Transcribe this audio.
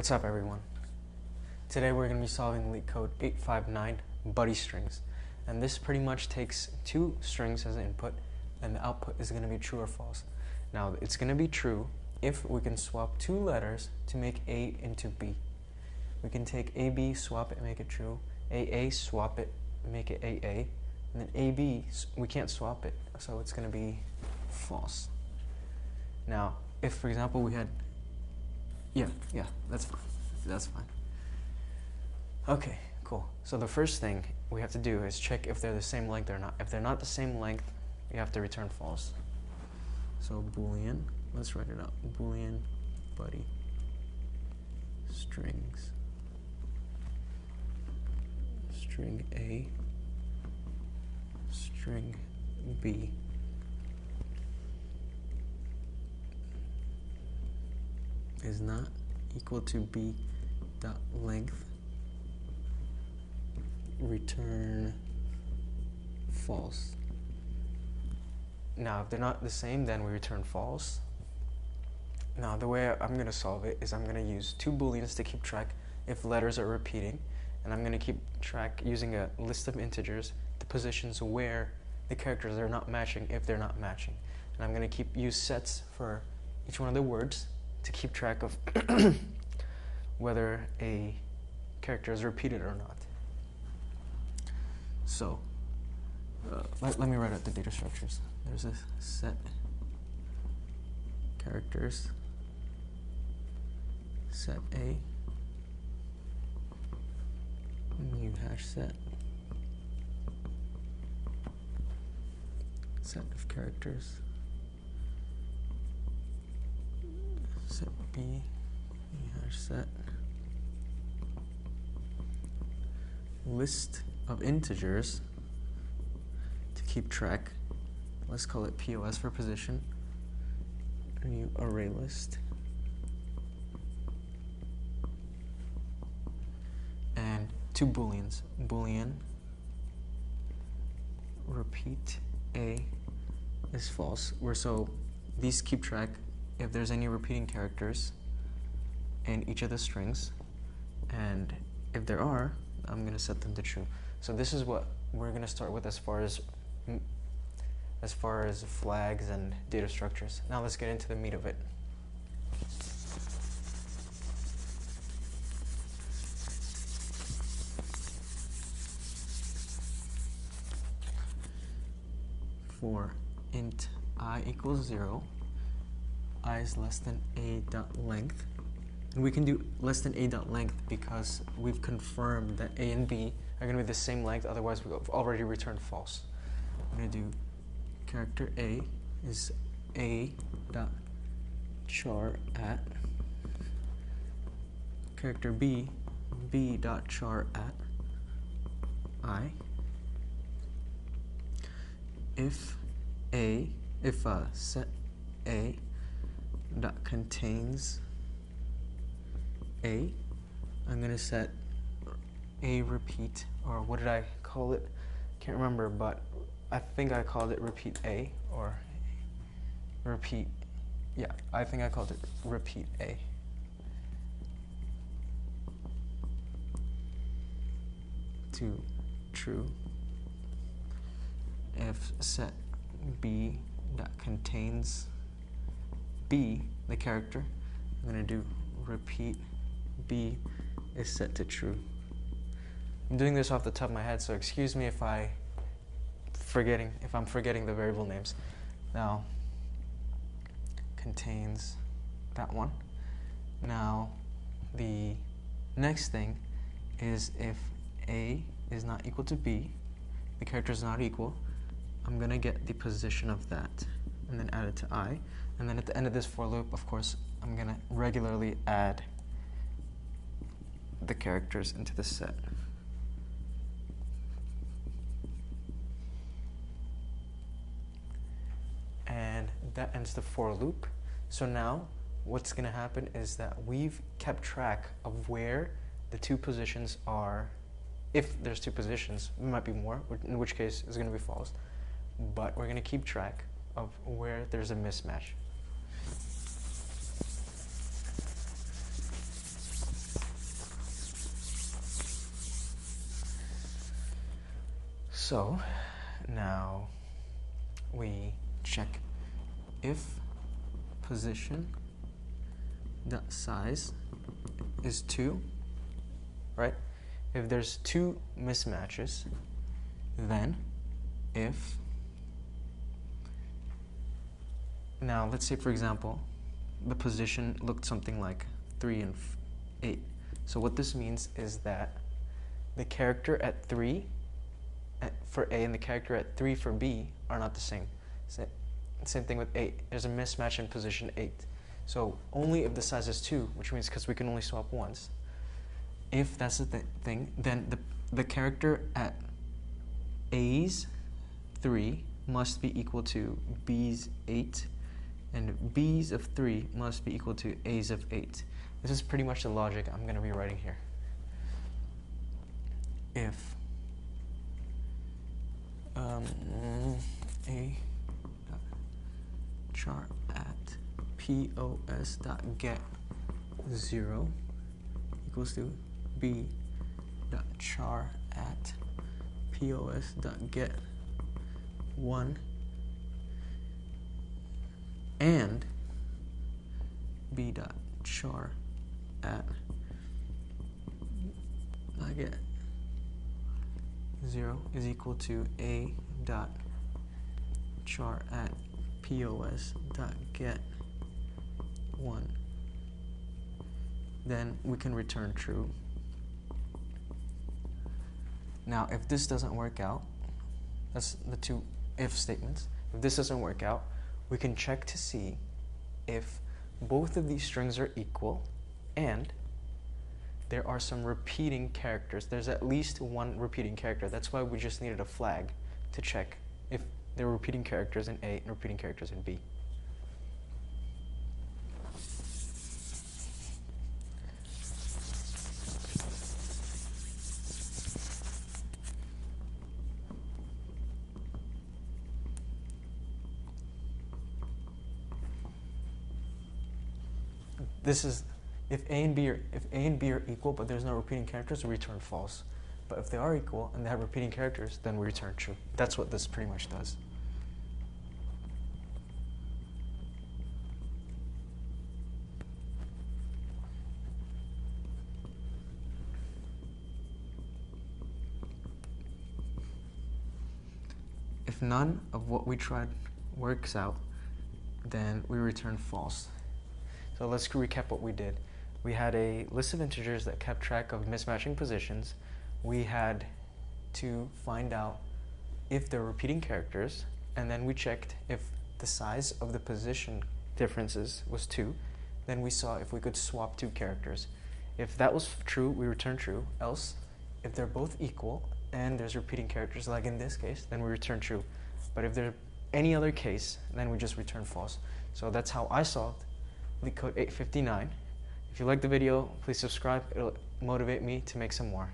What's up, everyone? Today we're going to be solving LeetCode 859 buddy strings, and this pretty much takes two strings as an input, and the output is going to be true or false. Now it's going to be true if we can swap two letters to make A into B. We can take AB, swap it, make it true. AA, swap it, make it AA, and then AB, we can't swap it, so it's going to be false. Now, if for example we had Yeah, that's fine. Okay, cool. So the first thing we have to do is check if they're the same length or not. If they're not the same length, we have to return false. So Boolean, let's write it out. Boolean buddy strings. String A, string B. Is not equal to B dot length, return false. Now if they're not the same, then we return false. Now the way I'm going to solve it is I'm going to use two booleans to keep track if letters are repeating, and I'm going to keep track using a list of integers the positions where the characters are not matching if they're not matching, and I'm going to use sets for each one of the words to keep track of whether a character is repeated or not. So let me write out the data structures. There's a set characters, set A, new hash set, set of characters, set B, hash set, list of integers to keep track. Let's call it POS for position, new array list, and two booleans. Boolean repeat A is false, where so these keep track if there's any repeating characters in each of the strings, and if there are, I'm going to set them to true. So this is what we're going to start with as far as flags and data structures. Now let's get into the meat of it. For int I equals 0, I is less than a dot length, and we can do less than a dot length because we've confirmed that a and b are going to be the same length, otherwise we've already returned false. I'm going to do character a is a dot char at, character b, b dot char at I, if set a dot contains a, I'm gonna set a repeat, or what did I call it? Can't remember, but I think I called it repeat a, or repeat, yeah, I think I called it repeat a. To true if set b dot contains B, the character, I'm going to do repeat B is set to true. I'm doing this off the top of my head, so excuse me if I'm forgetting the variable names. Now contains that one. Now the next thing is if A is not equal to B, the character is not equal, I'm going to get the position of that and then add it to I, and then at the end of this for loop, of course, I'm going to regularly add the characters into the set. And that ends the for loop. So now what's going to happen is that we've kept track of where the two positions are. If there's two positions, it might be more, in which case it's going to be false, but we're going to keep track of where there's a mismatch. So now we check if position dot size is 2, right? If there's 2 mismatches, then if, now let's say for example the position looked something like 3 and 8. So what this means is that the character at 3 for A and the character at 3 for B are not the same. Same thing with 8. There's a mismatch in position 8. So only if the size is 2, which means because we can only swap once, if that's the thing, then the character at A's 3 must be equal to B's 8, and B's of 3 must be equal to A's of 8. This is pretty much the logic I'm going to be writing here. If A char at POS dot get 0 equals to B dot char at POS dot get 1 and B dot char at dot get 0 is equal to A dot char at POS dot get 1. Then we can return true. Now if this doesn't work out, that's the two if statements. If this doesn't work out, we can check to see if both of these strings are equal and there are some repeating characters. There's at least one repeating character. That's why we just needed a flag to check if there are repeating characters in A and repeating characters in B. This is if A and B are equal but there's no repeating characters, we return false. But if they are equal and they have repeating characters, then we return true. That's what this pretty much does. If none of what we tried works out, then we return false. So let's recap what we did. We had a list of integers that kept track of mismatching positions. We had to find out if they're repeating characters, and then we checked if the size of the position differences was 2. Then we saw if we could swap 2 characters. If that was true, we return true. Else, if they're both equal and there's repeating characters, like in this case, then we return true. But if there's any other case, then we just return false. So that's how I solved LeetCode 859. If you like the video, please subscribe. It'll motivate me to make some more.